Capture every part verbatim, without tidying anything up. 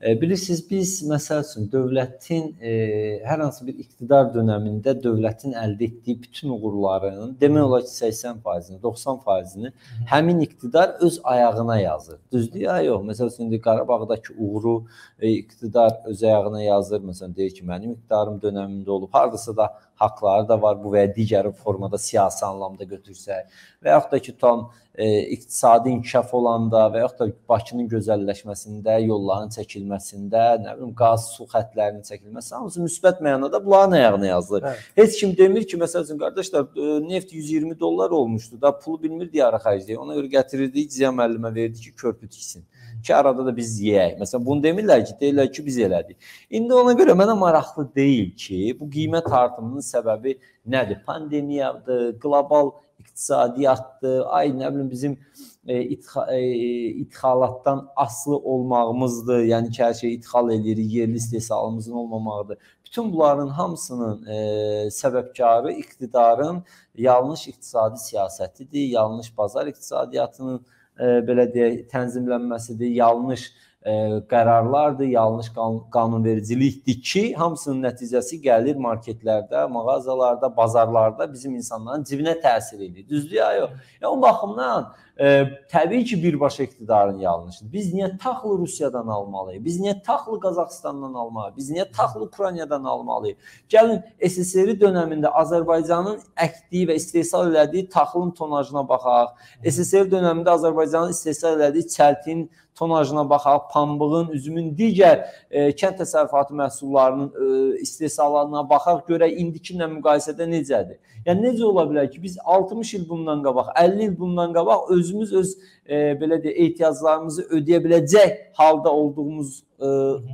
Bilirsiniz, biz məsəl üçün dövlətin e, hər hansı bir iqtidar dönəmində dövlətin əldə etdiyi bütün uğurlarının demək olar ki səksən faizini, doxsan faizini həmin iqtidar öz ayağına yazır. Düzdür ya yox? Məsəl üçün Qarabağdakı uğuru e, iqtidar öz ayağına yazır. Məsələn deyir ki, mənim iqtidarım dönəmində olub. Hardasa da haqları da var bu və ya digər formada siyasi anlamda götürsək və yaxud da ki tam e, iqtisadi inkişaf olanda və yaxud da Bakının gözəlləşməsində, yolların çəkilməsində, nə bilim qaz, su xətlərinin çəkilməsi, hamısı müsbət mənada bunların ayağına yazılır. Evet. Heç kim demir ki, məsəl üçün qardaşlar, neft yüz iyirmi dollar olmuşdu da pulu bilmirdi ya xərcləyə. Ona görə gətirirdi, Ziya müəllimə verdi ki, körpü tiksin. Ki arada da biz yeyək. Məsələn bunu demirlər ki, deyirlər ki, biz elədik. İndi ona görə mənə maraqlı deyil ki, bu qiymət artımının səbəbi nədir? Pandemiyadır, qlobal iqtisadiyyatdır, ay nə bilim bizim e, itha, e, ithalatdan asılı olmağımızdır, yəni ki, hər şey ithal edirik, yerli istehsalımızın olmamağıdır. Bütün bunların hamısının e, səbəbkarı iqtidarın yanlış iqtisadi siyasətidir, yanlış bazar iqtisadiyyatının e, belə deyək, tənzimlənməsidir, yanlış e, qərarlardır, yanlış qan qanunvericilikdir ki, hamısının nəticəsi gəlir marketlərdə, mağazalarda, bazarlarda bizim insanların cibinə təsir edir. Düzdür ya yox? Ya, o baxımdan e, təbii ki, birbaşa iktidarın yanlışıdır. Biz niyə taxılı Rusiyadan almalıyıq? Biz niyə taxılı Qazaxıstandan almalıyıq? Biz niyə taxılı Ukraynadan almalıyıq? Gəlin, S S R dönəmində Azərbaycanın əkdiyi və istehsal elədiyi taxılın tonajına baxaq. S S R dönəmində Azərbaycanın istehsal elədiyi çəltiyin tonajına baxaq, pambığın, üzümün, digər e, kənd təsərrüfatı məhsullarının e, istehsallarına baxaq, görək indikinlə müqayisədə necədir? Yəni necə ola bilər ki, biz altmış il bundan qabaq, əlli il bundan qabaq özümüz öz e, belə deyə ehtiyaclarımızı ödəyə biləcək halda olduğumuz e,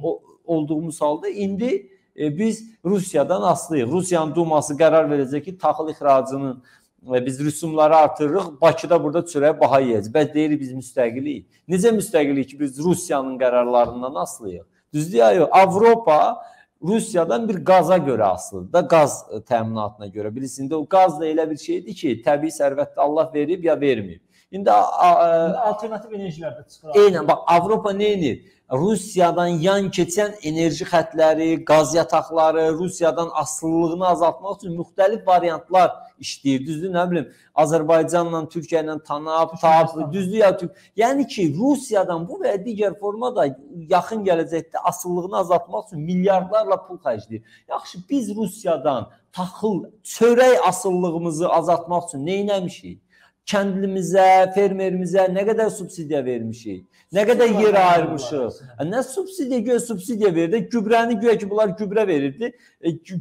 o, olduğumuz halda indi e, biz Rusiyadan asılıyıq. Rusiyanın Duması qərar verəcək ki, taxıl ixracının biz rüsumları artırırıq, Bakıda burada çörək baha yiyəcək. Bəs deyirik biz müstəqiliyik. Necə müstəqilik ki, biz Rusiyanın qərarlarından asılıyıq? Düzdür ya yox? Avropa Rusiyadan bir qaza görə asılıdır da, qaz təminatına görə. Bilirsiniz, o qaz da elə bir şeydir ki, təbii sərvətdə Allah verib ya verməyib. İndi alternativ enerjilər də çıxır. Eynən, bax, Avropa nə edir? Rusiyadan yan keçən enerji xətləri, qaz yataqları, Rusiyadan asılılığını azaltmaq üçün müxtəlif variantlar işləyir. Düzdür, nə bilim, Azərbaycanla, Türkiyə ilə tanab, taablı, düzdür ya Türk. Yəni ki, Rusiyadan bu və digər formada yaxın gələcəkdə asılılığını azaltmaq üçün milyardlarla pul xərcləyir. Yaxşı, biz Rusiyadan taxıl, çörək asıllığımızı azaltmaq üçün nə etmişik? Kəndlimizə, fermerimizə nə qədər subsidiya vermişik, nə qədər yer ayırmışıq. Nə subsidiya, göyə subsidiya verdi, gübrəni göyə ki, bunlar gübrə verirdi.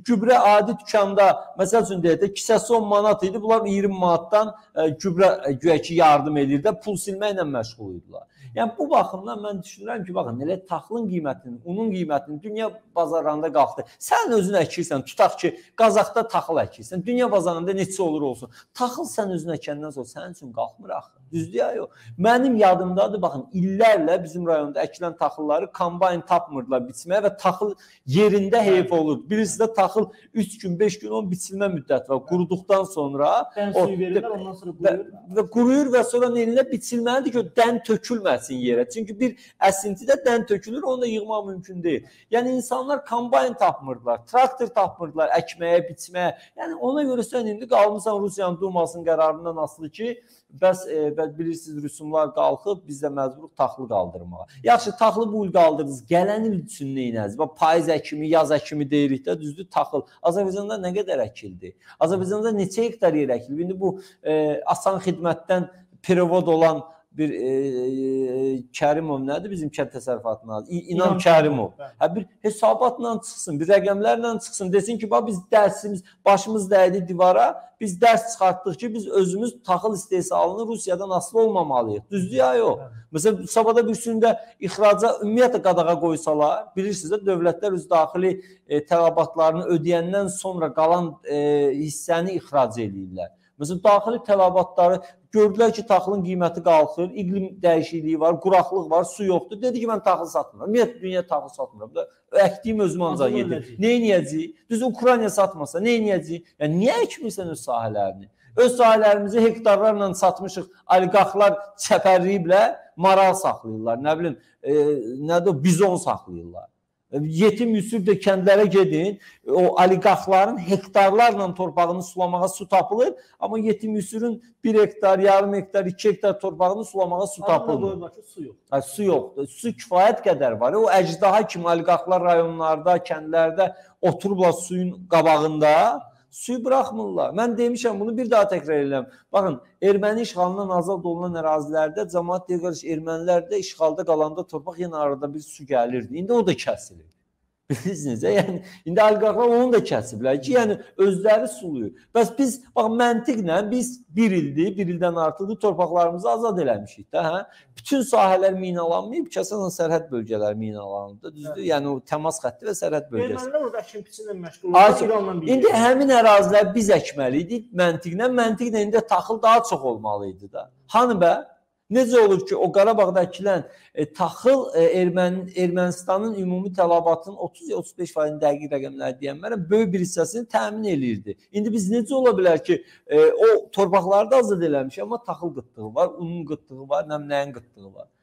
Gübrə adi tükanda, məsəl üçün deyək də, kisəsi on manat idi, bunlar iyirmi manatdan gübrə göyə ki, yardım edirdi, pul silməklə məşğul idilər. Yəni, bu baxımdan mən düşünürəm ki, baxın, elə taxılın qiymətinin, unun qiymətinin dünya bazarında qalxdı. Sən özünü əkirsən, tutaq ki, Qazaxda taxıl əkirsən, dünya bazarında neçə olur olsun. Taxıl sən özünü əkəndən sonra sənin üçün qalxmır axı. Düzdür ya yox? Mənim yadımdadır, baxın, illərlə bizim rayonda əkilən taxılları kombayn tapmırdılar biçməyə və taxıl yerində heyf olur. Birisi də taxıl üç gün, beş gün onun biçilmə müddəti var. Quruduqdan sonra dən suyu verirlər, ondan sonra quruyur. Və quruyur və sonra neynə biçilməlidir ki, dən tökülməsin yerə. Çünki bir əsintidə dən tökülür, onu da yığmaq mümkün deyil. Yəni insanlar kombayn tapmırdılar, traktor tapmırdılar əkməyə, biçməyə. Yəni ona görə sən indi qalmısan Rusiyanın Dumasının qərarından asılı ki, bəs e, bilirsiniz, rüsumlar qalxıb, biz də məcburuq taxılı qaldırmağa. Yaxşı, taxılı bu il qaldırdınız, gələn il üçün neynəz? Payız əkimi, yaz əkimi deyirik də, düzdür, taxıl. Azərbaycanda nə qədər əkildi? Azərbaycanda neçə hektar yer əkildi? İndi bu e, asan xidmətdən pirevod olan bir e, e, Kərimov nədir bizim kənd təsərrüfatına? İnam Kərimov. Hə, bir hesabatla çıxsın, bir rəqəmlərlə çıxsın, desin ki, bax, biz dərsimiz, başımız dəydi divara, biz dərs çıxartdıq ki, biz özümüz taxıl istehsalını Rusiyadan asılı olmamalıyıq. Düzdür ya yox? Məsələn, sabahda bir sürü də ixraca ümumiyyətlə qadağa qoysalar, bilirsiniz də, dövlətlər öz daxili e, tələbatlarını ödəyəndən sonra qalan e, hissəni ixrac edirlər. Məsələn, daxili tələbatları gördülər ki, taxılın qiyməti qalxır, iqlim dəyişikliyi var, quraqlıq var, su yoxdur. Dedi ki, mən taxıl satmıram. Ümumiyyətlə, dünyaya taxıl satmıram. Əkdiyim özüm ancaq yedir. Neyniyəcəyik? Düz Ukrayna satmasa neyniyəcəyik? Yəni, niyə əkmirsən öz sahələrini? Öz sahələrimizi hektarlarla satmışıq, oliqarxlar çəpərliyiblər. maral saxlayırlar, nə bilim, e, nədir, bizon saxlayırlar. Yetim Yusuf de kəndlərə gedin, o oliqarxların hektarlarla torpağını sulamağa su tapılır, amma Yetim Yusuf'un bir hektar, yarım hektar, iki hektar torpağını sulamağa su tapılır. Su yox. Ha, su yoxdur. Su kifayət qədər var. O əcdaha kimi oliqarxlar rayonlarda, kəndlərdə oturublar suyun qabağında, suyu bırakmırlar. Mən demişəm, bunu bir daha təkrar edirəm. Bakın, erməni işğalından azad olunan ərazilərdə cəmaət deyir, qardaş, ermənilər də işğalda qalanda torpaq yenə arada bir su gəlirdi. İndi o da kəsilir. Bilirsiniz, yəni indi oliqarxlar onu da kəsiblər ki, yəni özləri suluyur. Bəs biz, bax, məntiqlə biz bir ildir, bir ildən artıqdır torpaqlarımızı azad eləmişik də, hə? Bütün sahələr minalanmayıb, kəsən sərhəd bölgələri minalandı, düzdür? Hə. Yəni o təmas xətti və sərhəd bölgəsi. Ermənilər orada əkin biçinlə məşğul olurlar. İndi həmin ərazilər biz əkməli idik məntiqlə, məntiqlə indi taxıl daha çox olmalı idi də. Hanı bə? Necə olur ki, o Qarabağda əkilən e, taxıl e, Ermən, Ermənistanın ümumi tələbatının otuz ya otuz beş faiz dəqiq rəqəmləri deyənmərəm, böyük bir hissəsini təmin eləyirdi. İndi biz necə ola bilər ki, e, o torpaqları da azad eləmişik, amma taxıl qıtlığı var, unun qıtlığı var, nəmləyin qıtlığı var.